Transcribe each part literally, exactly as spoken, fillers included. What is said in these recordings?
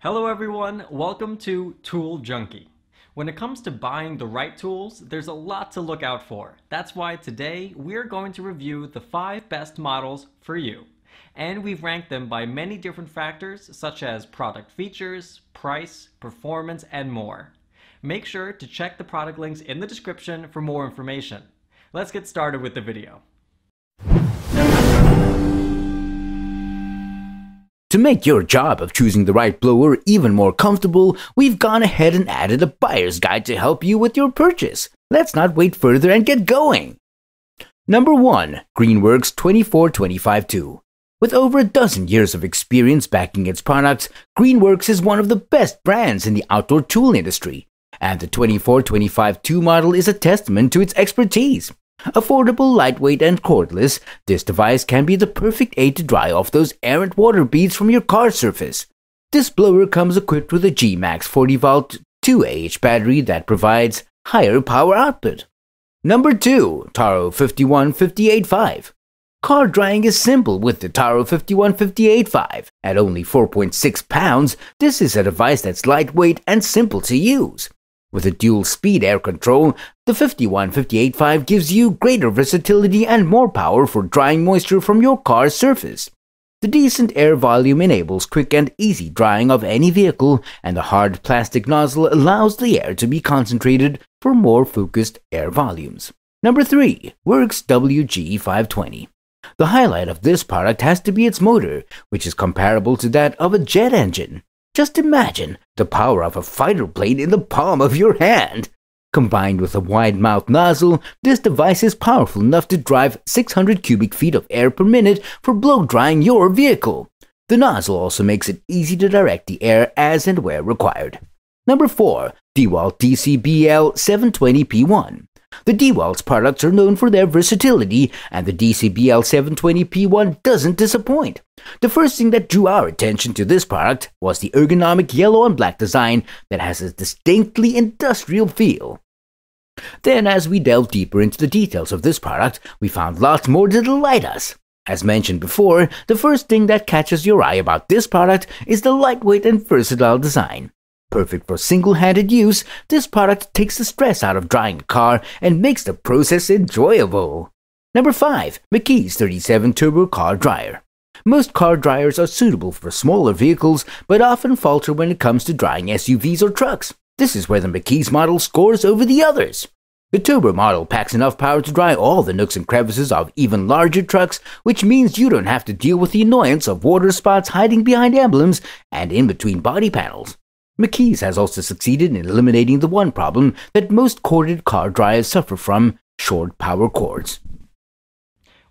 Hello everyone, welcome to Tool Junkie. When it comes to buying the right tools, there's a lot to look out for. That's why today we're going to review the five best models for you. And we've ranked them by many different factors such as product features, price, performance, and more. Make sure to check the product links in the description for more information. Let's get started with the video. To make your job of choosing the right blower even more comfortable, we've gone ahead and added a buyer's guide to help you with your purchase. Let's not wait further and get going! Number one. Greenworks two four two five two. With over a dozen years of experience backing its products, Greenworks is one of the best brands in the outdoor tool industry, and the two four two five two model is a testament to its expertise. Affordable, lightweight, and cordless, this device can be the perfect aid to dry off those errant water beads from your car surface. This blower comes equipped with a G Max forty volt two amp hour battery that provides higher power output. Number two. Toro five one five eight five. Car drying is simple with the Toro five one five eight five. At only four point six pounds, this is a device that's lightweight and simple to use. With a dual-speed air control, the five one five eight five gives you greater versatility and more power for drying moisture from your car's surface. The decent air volume enables quick and easy drying of any vehicle, and the hard plastic nozzle allows the air to be concentrated for more focused air volumes. Number three. WORX W G five twenty. The highlight of this product has to be its motor, which is comparable to that of a jet engine. Just imagine the power of a fighter plane in the palm of your hand. Combined with a wide mouth nozzle, this device is powerful enough to drive six hundred cubic feet of air per minute for blow drying your vehicle. The nozzle also makes it easy to direct the air as and where required. Number four. DEWALT D C B L seven twenty P one. The DEWALT's products are known for their versatility, and the D C B L seven twenty P one doesn't disappoint. The first thing that drew our attention to this product was the ergonomic yellow and black design that has a distinctly industrial feel. Then, as we delved deeper into the details of this product, we found lots more to delight us. As mentioned before, the first thing that catches your eye about this product is the lightweight and versatile design. Perfect for single-handed use, this product takes the stress out of drying a car and makes the process enjoyable. Number five. McKee's thirty-seven Turbo Car Dryer. Most car dryers are suitable for smaller vehicles, but often falter when it comes to drying S U Vs or trucks. This is where the McKee's model scores over the others. The Turbo model packs enough power to dry all the nooks and crevices of even larger trucks, which means you don't have to deal with the annoyance of water spots hiding behind emblems and in between body panels. McKee's has also succeeded in eliminating the one problem that most corded car dryers suffer from: short power cords.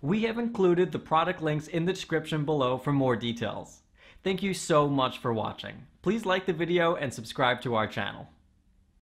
We have included the product links in the description below for more details. Thank you so much for watching. Please like the video and subscribe to our channel.